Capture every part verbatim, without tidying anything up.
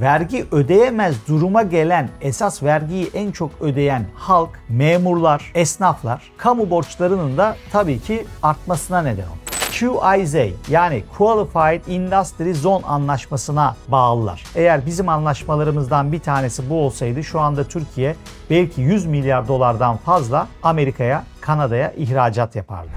vergi ödeyemez duruma gelen, esas vergiyi en çok ödeyen halk, memurlar, esnaflar, kamu borçlarının da tabii ki artmasına neden oldu. Q I Z yani Qualified Industry Zone anlaşmasına bağlılar. Eğer bizim anlaşmalarımızdan bir tanesi bu olsaydı şu anda Türkiye belki yüz milyar dolardan fazla Amerika'ya, Kanada'ya ihracat yapardı.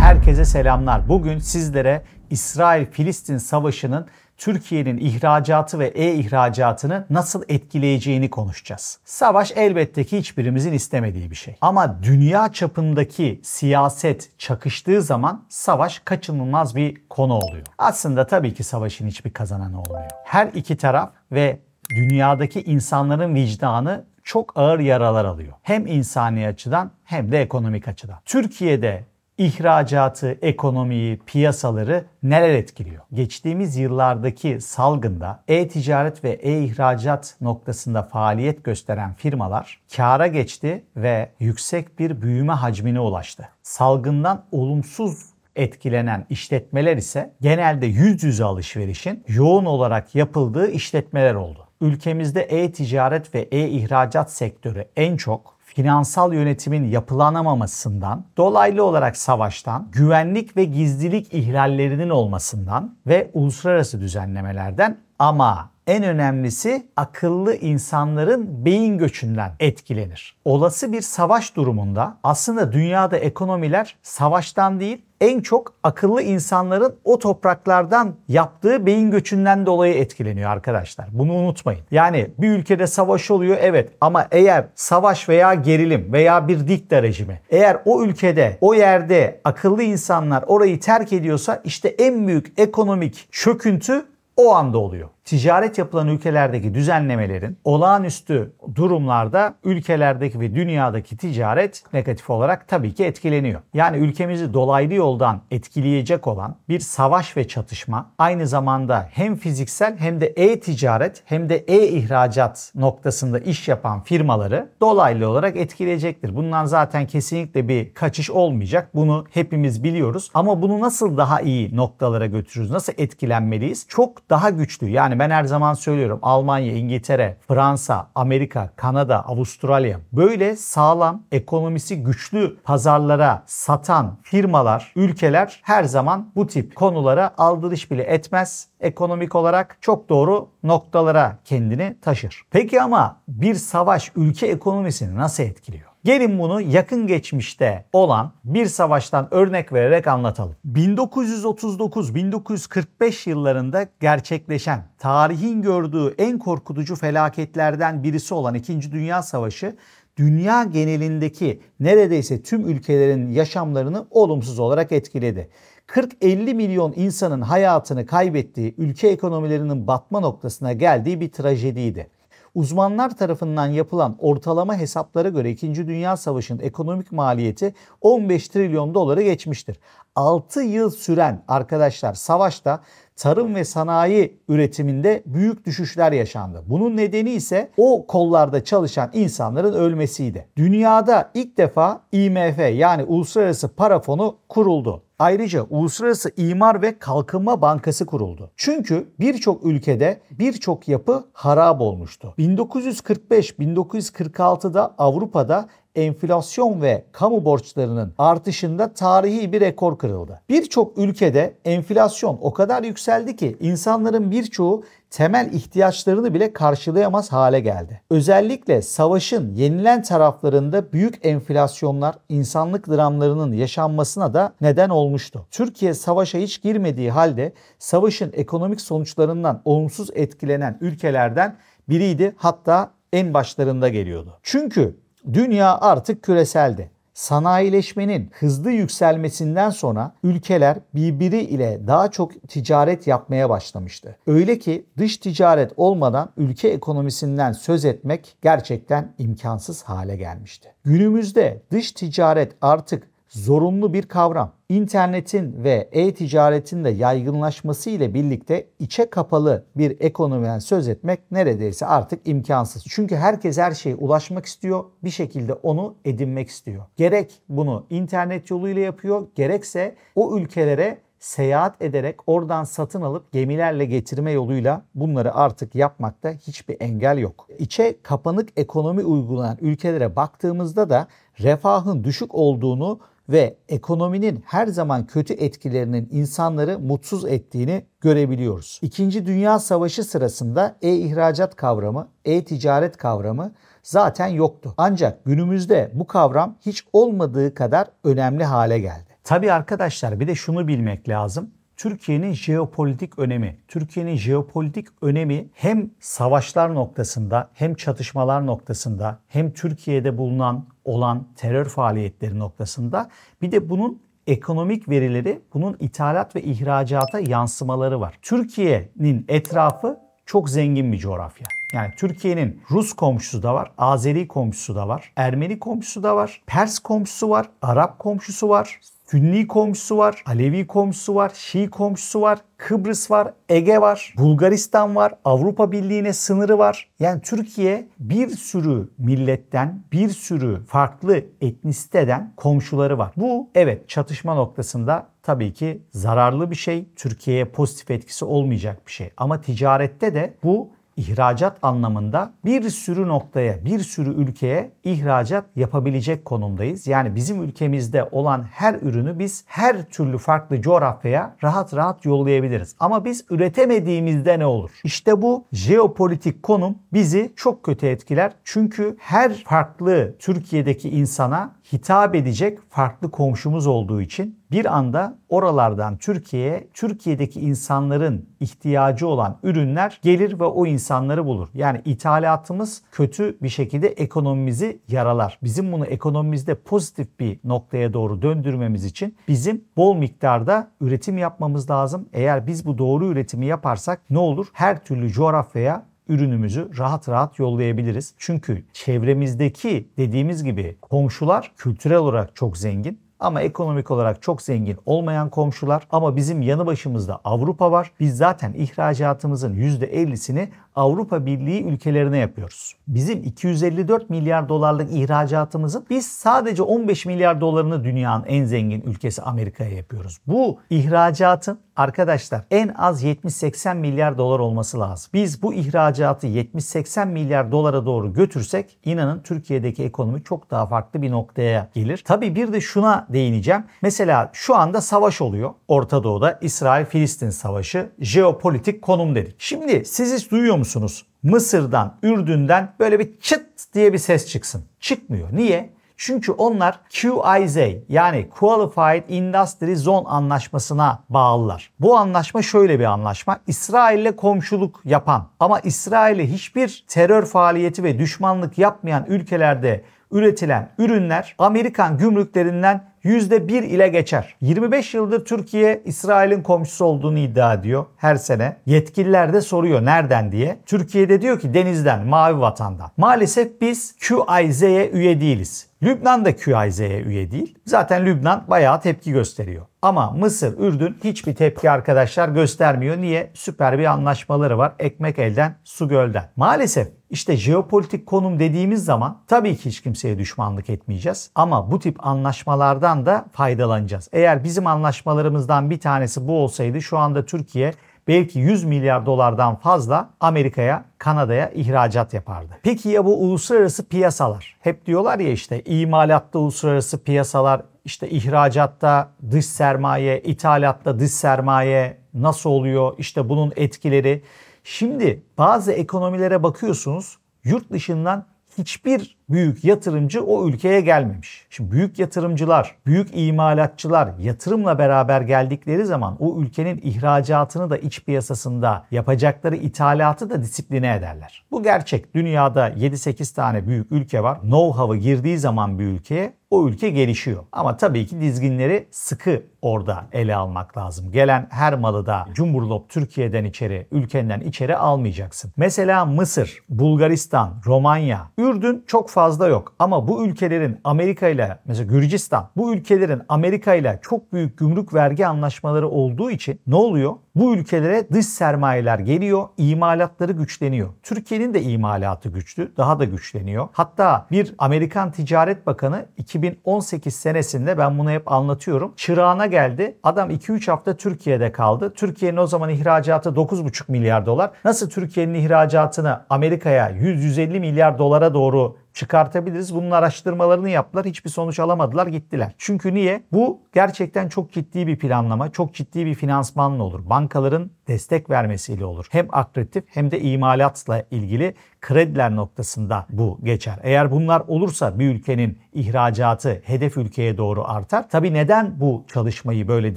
Herkese selamlar. Bugün sizlere İsrail-Filistin savaşının Türkiye'nin ihracatı ve e-ihracatını nasıl etkileyeceğini konuşacağız. Savaş elbette ki hiçbirimizin istemediği bir şey. Ama dünya çapındaki siyaset çakıştığı zaman savaş kaçınılmaz bir konu oluyor. Aslında tabii ki savaşın hiçbir kazananı olmuyor. Her iki taraf ve dünyadaki insanların vicdanı çok ağır yaralar alıyor. Hem insani açıdan hem de ekonomik açıdan. Türkiye'de İhracatı, ekonomiyi, piyasaları neler etkiliyor? Geçtiğimiz yıllardaki salgında e-ticaret ve e-ihracat noktasında faaliyet gösteren firmalar kâra geçti ve yüksek bir büyüme hacmine ulaştı. Salgından olumsuz etkilenen işletmeler ise genelde yüz yüze alışverişin yoğun olarak yapıldığı işletmeler oldu. Ülkemizde e-ticaret ve e-ihracat sektörü en çok finansal yönetimin yapılanamamasından, dolaylı olarak savaştan, güvenlik ve gizlilik ihlallerinin olmasından ve uluslararası düzenlemelerden ama en önemlisi akıllı insanların beyin göçünden etkilenir. Olası bir savaş durumunda aslında dünyada ekonomiler savaştan değil, en çok akıllı insanların o topraklardan yaptığı beyin göçünden dolayı etkileniyor arkadaşlar. Bunu unutmayın. Yani bir ülkede savaş oluyor, evet, ama eğer savaş veya gerilim veya bir dikta rejimi, eğer o ülkede, o yerde akıllı insanlar orayı terk ediyorsa işte en büyük ekonomik çöküntü o anda oluyor. Ticaret yapılan ülkelerdeki düzenlemelerin olağanüstü durumlarda ülkelerdeki ve dünyadaki ticaret negatif olarak tabii ki etkileniyor. Yani ülkemizi dolaylı yoldan etkileyecek olan bir savaş ve çatışma aynı zamanda hem fiziksel hem de e-ticaret hem de e-ihracat noktasında iş yapan firmaları dolaylı olarak etkileyecektir. Bundan zaten kesinlikle bir kaçış olmayacak. Bunu hepimiz biliyoruz. Ama bunu nasıl daha iyi noktalara götürürüz? Nasıl etkilenmeliyiz? Çok daha güçlü. Yani Yani ben her zaman söylüyorum, Almanya, İngiltere, Fransa, Amerika, Kanada, Avustralya böyle sağlam, ekonomisi güçlü pazarlara satan firmalar, ülkeler her zaman bu tip konulara aldırış bile etmez. Ekonomik olarak çok doğru noktalara kendini taşır. Peki ama bir savaş ülke ekonomisini nasıl etkiliyor? Gelin bunu yakın geçmişte olan bir savaştan örnek vererek anlatalım. bin dokuz yüz otuz dokuz bin dokuz yüz kırk beş yıllarında gerçekleşen tarihin gördüğü en korkutucu felaketlerden birisi olan İkinci Dünya Savaşı, dünya genelindeki neredeyse tüm ülkelerin yaşamlarını olumsuz olarak etkiledi. kırk elli milyon insanın hayatını kaybettiği, ülke ekonomilerinin batma noktasına geldiği bir trajediydi. Uzmanlar tarafından yapılan ortalama hesaplara göre İkinci Dünya Savaşı'nın ekonomik maliyeti on beş trilyon doları geçmiştir. altı yıl süren arkadaşlar savaşta tarım ve sanayi üretiminde büyük düşüşler yaşandı. Bunun nedeni ise o kollarda çalışan insanların ölmesiydi. Dünyada ilk defa I M F yani Uluslararası Para Fonu kuruldu. Ayrıca Uluslararası İmar ve Kalkınma Bankası kuruldu. Çünkü birçok ülkede birçok yapı harap olmuştu. bin dokuz yüz kırk beş bin dokuz yüz kırk altıda Avrupa'da enflasyon ve kamu borçlarının artışında tarihi bir rekor kırıldı. Birçok ülkede enflasyon o kadar yükseldi ki insanların birçoğu temel ihtiyaçlarını bile karşılayamaz hale geldi. Özellikle savaşın yenilen taraflarında büyük enflasyonlar insanlık dramlarının yaşanmasına da neden olmuştu. Türkiye savaşa hiç girmediği halde savaşın ekonomik sonuçlarından olumsuz etkilenen ülkelerden biriydi. Hatta en başlarında geliyordu. Çünkü dünya artık küreseldi. Sanayileşmenin hızlı yükselmesinden sonra ülkeler birbiriyle daha çok ticaret yapmaya başlamıştı. Öyle ki dış ticaret olmadan ülke ekonomisinden söz etmek gerçekten imkansız hale gelmişti. Günümüzde dış ticaret artık zorunlu bir kavram. İnternetin ve e-ticaretin de yaygınlaşması ile birlikte içe kapalı bir ekonomiden söz etmek neredeyse artık imkansız. Çünkü herkes her şeye ulaşmak istiyor, bir şekilde onu edinmek istiyor. Gerek bunu internet yoluyla yapıyor, gerekse o ülkelere seyahat ederek oradan satın alıp gemilerle getirme yoluyla bunları artık yapmakta hiçbir engel yok. İçe kapanık ekonomi uygulanan ülkelere baktığımızda da refahın düşük olduğunu ve ekonominin her zaman kötü etkilerinin insanları mutsuz ettiğini görebiliyoruz. İkinci Dünya Savaşı sırasında e-ihracat kavramı, e-ticaret kavramı zaten yoktu. Ancak günümüzde bu kavram hiç olmadığı kadar önemli hale geldi. Tabii arkadaşlar, bir de şunu bilmek lazım. Türkiye'nin jeopolitik önemi. Türkiye'nin jeopolitik önemi hem savaşlar noktasında, hem çatışmalar noktasında, hem Türkiye'de bulunan olan terör faaliyetleri noktasında, bir de bunun ekonomik verileri, bunun ithalat ve ihracata yansımaları var. Türkiye'nin etrafı çok zengin bir coğrafya. Yani Türkiye'nin Rus komşusu da var, Azeri komşusu da var, Ermeni komşusu da var, Pers komşusu var, Arap komşusu var, Sünni komşusu var, Alevi komşusu var, Şii komşusu var, Kıbrıs var, Ege var, Bulgaristan var, Avrupa Birliği'ne sınırı var. Yani Türkiye bir sürü milletten, bir sürü farklı etnisiteden komşuları var. Bu evet çatışma noktasında tabii ki zararlı bir şey, Türkiye'ye pozitif etkisi olmayacak bir şey. Ama ticarette de bu ihracat anlamında bir sürü noktaya, bir sürü ülkeye ihracat yapabilecek konumdayız. Yani bizim ülkemizde olan her ürünü biz her türlü farklı coğrafyaya rahat rahat yollayabiliriz. Ama biz üretemediğimizde ne olur? İşte bu jeopolitik konum bizi çok kötü etkiler. Çünkü her farklı Türkiye'deki insana hitap edecek farklı komşumuz olduğu için bir anda oralardan Türkiye'ye, Türkiye'deki insanların ihtiyacı olan ürünler gelir ve o insanları bulur. Yani ithalatımız kötü bir şekilde ekonomimizi yaralar. Bizim bunu ekonomimizde pozitif bir noktaya doğru döndürmemiz için bizim bol miktarda üretim yapmamız lazım. Eğer biz bu doğru üretimi yaparsak ne olur? Her türlü coğrafyaya ürünümüzü rahat rahat yollayabiliriz. Çünkü çevremizdeki dediğimiz gibi komşular kültürel olarak çok zengin. Ama ekonomik olarak çok zengin olmayan komşular, ama bizim yanı başımızda Avrupa var. Biz zaten ihracatımızın yüzde ellisini Avrupa Birliği ülkelerine yapıyoruz. Bizim iki yüz elli dört milyar dolarlık ihracatımızın biz sadece on beş milyar dolarını dünyanın en zengin ülkesi Amerika'ya yapıyoruz. Bu ihracatın arkadaşlar en az yetmiş seksen milyar dolar olması lazım. Biz bu ihracatı yetmiş seksen milyar dolara doğru götürsek inanın Türkiye'deki ekonomi çok daha farklı bir noktaya gelir. Tabii bir de şuna değineceğim. Mesela şu anda savaş oluyor. Orta Doğu'da İsrail-Filistin savaşı, jeopolitik konum dedik. Şimdi siz hiç duyuyor musunuz? Mısır'dan, Ürdün'den böyle bir çıt diye bir ses çıksın. Çıkmıyor. Niye? Çünkü onlar Q I Z yani Qualified Industry Zone anlaşmasına bağlılar. Bu anlaşma şöyle bir anlaşma. İsrail'le komşuluk yapan ama İsrail'e hiçbir terör faaliyeti ve düşmanlık yapmayan ülkelerde üretilen ürünler Amerikan gümrüklerinden yüzde bir ile geçer. yirmi beş yıldır Türkiye İsrail'in komşusu olduğunu iddia ediyor her sene. Yetkililer de soruyor nereden diye. Türkiye'de diyor ki denizden, mavi vatandan. Maalesef biz Q A İ Z'ye üye değiliz. Lübnan da Q A İ Z'ye üye değil. Zaten Lübnan bayağı tepki gösteriyor. Ama Mısır, Ürdün hiçbir tepki arkadaşlar göstermiyor. Niye? Süper bir anlaşmaları var. Ekmek elden, su gölden. Maalesef işte jeopolitik konum dediğimiz zaman tabii ki hiç kimseye düşmanlık etmeyeceğiz. Ama bu tip anlaşmalardan da faydalanacağız. Eğer bizim anlaşmalarımızdan bir tanesi bu olsaydı şu anda Türkiye belki yüz milyar dolardan fazla Amerika'ya, Kanada'ya ihracat yapardı. Peki ya bu uluslararası piyasalar? Hep diyorlar ya işte imalatta uluslararası piyasalar, işte ihracatta dış sermaye, ithalatta dış sermaye nasıl oluyor? İşte bunun etkileri. Şimdi bazı ekonomilere bakıyorsunuz, yurt dışından hiçbir büyük yatırımcı o ülkeye gelmemiş. Şimdi büyük yatırımcılar, büyük imalatçılar yatırımla beraber geldikleri zaman o ülkenin ihracatını da iç piyasasında yapacakları ithalatı da disipline ederler. Bu gerçek. Dünyada yedi sekiz tane büyük ülke var. Know-how'a girdiği zaman bir ülkeye o ülke gelişiyor. Ama tabii ki dizginleri sıkı orada ele almak lazım. Gelen her malı da cumburlop Türkiye'den içeri, ülkenden içeri almayacaksın. Mesela Mısır, Bulgaristan, Romanya, Ürdün çok fazla yok. Ama bu ülkelerin Amerika ile, mesela Gürcistan, bu ülkelerin Amerika ile çok büyük gümrük vergi anlaşmaları olduğu için ne oluyor? Bu ülkelere dış sermayeler geliyor, imalatları güçleniyor. Türkiye'nin de imalatı güçlü, daha da güçleniyor. Hatta bir Amerikan Ticaret Bakanı iki bin on sekiz senesinde, ben bunu hep anlatıyorum, çırağına geldi. Adam iki üç hafta Türkiye'de kaldı. Türkiye'nin o zaman ihracatı dokuz buçuk milyar dolar. Nasıl Türkiye'nin ihracatını Amerika'ya yüz yüz elli milyar dolara doğru çıkartabiliriz. Bunun araştırmalarını yaptılar. Hiçbir sonuç alamadılar. Gittiler. Çünkü niye? Bu gerçekten çok ciddi bir planlama, çok ciddi bir finansmanla olur. Bankaların destek vermesiyle olur. Hem akreditatif hem de imalatla ilgili krediler noktasında bu geçer. Eğer bunlar olursa bir ülkenin ihracatı hedef ülkeye doğru artar. Tabii neden bu çalışmayı böyle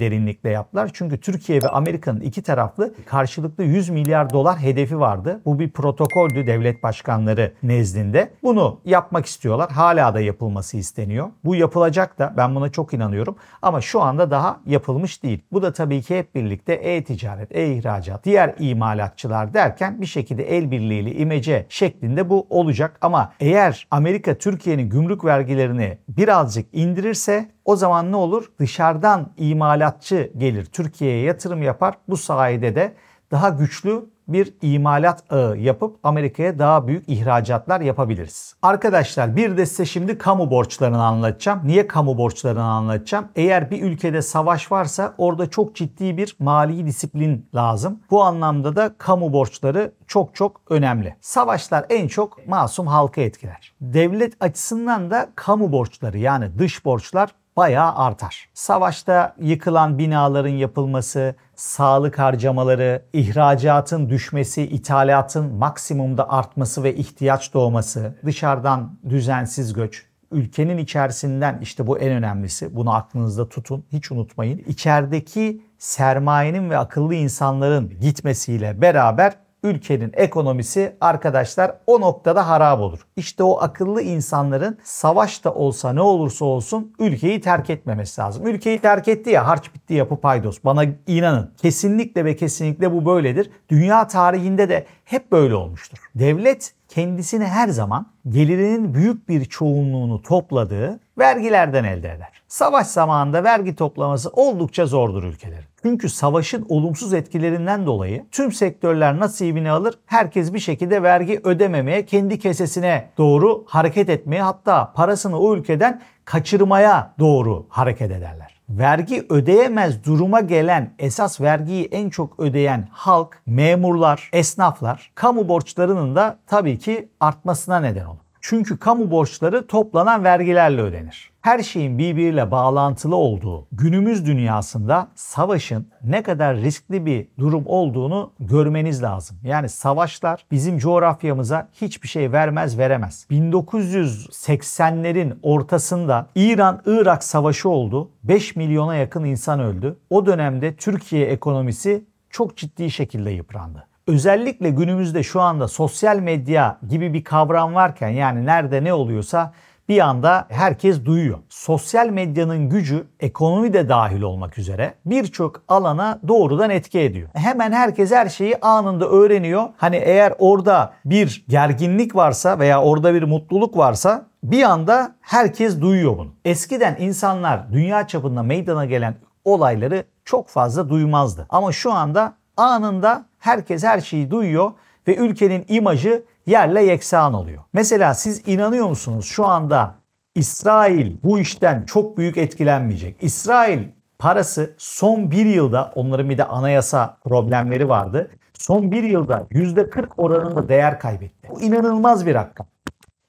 derinlikle yaptılar? Çünkü Türkiye ve Amerika'nın iki taraflı karşılıklı yüz milyar dolar hedefi vardı. Bu bir protokoldü devlet başkanları nezdinde. Bunu yapmak istiyorlar. Hala da yapılması isteniyor. Bu yapılacak da, ben buna çok inanıyorum. Ama şu anda daha yapılmış değil. Bu da tabii ki hep birlikte e-ticaret, e-ihracat, diğer imalatçılar derken bir şekilde el birliğiyle imece şeklinde bu olacak. Ama eğer Amerika Türkiye'nin gümrük vergilerini birazcık indirirse, o zaman ne olur? Dışarıdan imalatçı gelir, Türkiye'ye yatırım yapar. Bu sayede de daha güçlü bir imalat ağı yapıp Amerika'ya daha büyük ihracatlar yapabiliriz. Arkadaşlar, bir de size şimdi kamu borçlarını anlatacağım. Niye kamu borçlarını anlatacağım? Eğer bir ülkede savaş varsa orada çok ciddi bir mali disiplin lazım. Bu anlamda da kamu borçları çok çok önemli. Savaşlar en çok masum halkı etkiler. Devlet açısından da kamu borçları, yani dış borçlar bayağı artar. Savaşta yıkılan binaların yapılması, sağlık harcamaları, ihracatın düşmesi, ithalatın maksimumda artması ve ihtiyaç doğması, dışarıdan düzensiz göç, ülkenin içerisinden, işte bu en önemlisi. Bunu aklınızda tutun, hiç unutmayın. İçerideki sermayenin ve akıllı insanların gitmesiyle beraber ülkenin ekonomisi arkadaşlar o noktada harap olur. İşte o akıllı insanların savaşta olsa ne olursa olsun ülkeyi terk etmemesi lazım. Ülkeyi terk etti ya, harç bitti yapı paydos. Bana inanın, kesinlikle ve kesinlikle bu böyledir. Dünya tarihinde de hep böyle olmuştur. Devlet kendisini her zaman gelirinin büyük bir çoğunluğunu topladığı vergilerden elde eder. Savaş zamanında vergi toplaması oldukça zordur ülkelerin. Çünkü savaşın olumsuz etkilerinden dolayı tüm sektörler nasibini alır, herkes bir şekilde vergi ödememeye, kendi kesesine doğru hareket etmeye, hatta parasını o ülkeden kaçırmaya doğru hareket ederler. Vergi ödeyemez duruma gelen, esas vergiyi en çok ödeyen halk, memurlar, esnaflar, kamu borçlarının da tabii ki artmasına neden olur. Çünkü kamu borçları toplanan vergilerle ödenir. Her şeyin birbiriyle bağlantılı olduğu günümüz dünyasında savaşın ne kadar riskli bir durum olduğunu görmeniz lazım. Yani savaşlar bizim coğrafyamıza hiçbir şey vermez, veremez. bin dokuz yüz seksenlerin ortasında İran-Irak savaşı oldu. beş milyona yakın insan öldü. O dönemde Türkiye ekonomisi çok ciddi şekilde yıprandı. Özellikle günümüzde şu anda sosyal medya gibi bir kavram varken, yani nerede ne oluyorsa bir anda herkes duyuyor. Sosyal medyanın gücü, ekonomi de dahil olmak üzere, birçok alana doğrudan etki ediyor. Hemen herkes her şeyi anında öğreniyor. Hani eğer orada bir gerginlik varsa veya orada bir mutluluk varsa bir anda herkes duyuyor bunu. Eskiden insanlar dünya çapında meydana gelen olayları çok fazla duymazdı. Ama şu anda anında herkes her şeyi duyuyor ve ülkenin imajı yerle yeksan oluyor. Mesela siz inanıyor musunuz şu anda İsrail bu işten çok büyük etkilenmeyecek? İsrail parası son bir yılda, onların bir de anayasa problemleri vardı, son bir yılda yüzde kırk oranında değer kaybetti. Bu inanılmaz bir rakam.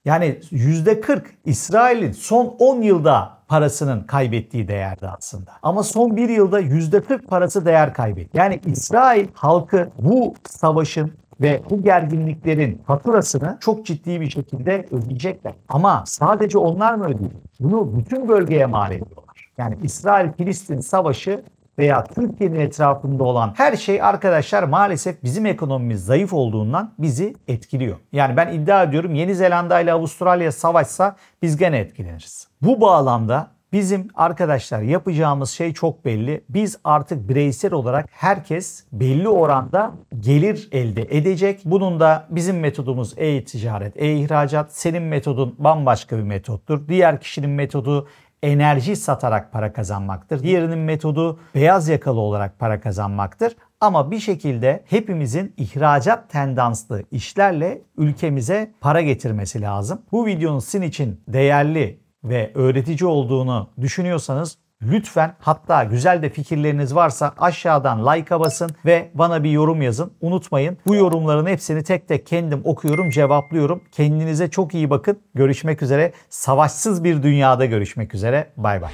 Yani yüzde kırk İsrail'in son on yılda parasının kaybettiği değerde aslında. Ama son bir yılda yüzde kırk parası değer kaybetti. Yani İsrail halkı bu savaşın ve bu gerginliklerin faturasını çok ciddi bir şekilde ödeyecekler. Ama sadece onlar mı ödeyecek? Bunu bütün bölgeye mal ediyorlar. Yani İsrail-Filistin savaşı veya Türkiye'nin etrafında olan her şey arkadaşlar maalesef bizim ekonomimiz zayıf olduğundan bizi etkiliyor. Yani ben iddia ediyorum, Yeni Zelanda ile Avustralya savaşsa biz gene etkileniriz. Bu bağlamda Bizim arkadaşlar yapacağımız şey çok belli. Biz artık bireysel olarak herkes belli oranda gelir elde edecek. Bunun da bizim metodumuz e-ticaret, e-ihracat. Senin metodun bambaşka bir metottur. Diğer kişinin metodu enerji satarak para kazanmaktır. Diğerinin metodu beyaz yakalı olarak para kazanmaktır. Ama bir şekilde hepimizin ihracat tendanslı işlerle ülkemize para getirmesi lazım. Bu videonun sizin için değerli ve öğretici olduğunu düşünüyorsanız lütfen, hatta güzel de fikirleriniz varsa aşağıdan like'a basın ve bana bir yorum yazın. Unutmayın, bu yorumların hepsini tek tek kendim okuyorum, cevaplıyorum. Kendinize çok iyi bakın. Görüşmek üzere. Savaşsız bir dünyada görüşmek üzere. Bay bay.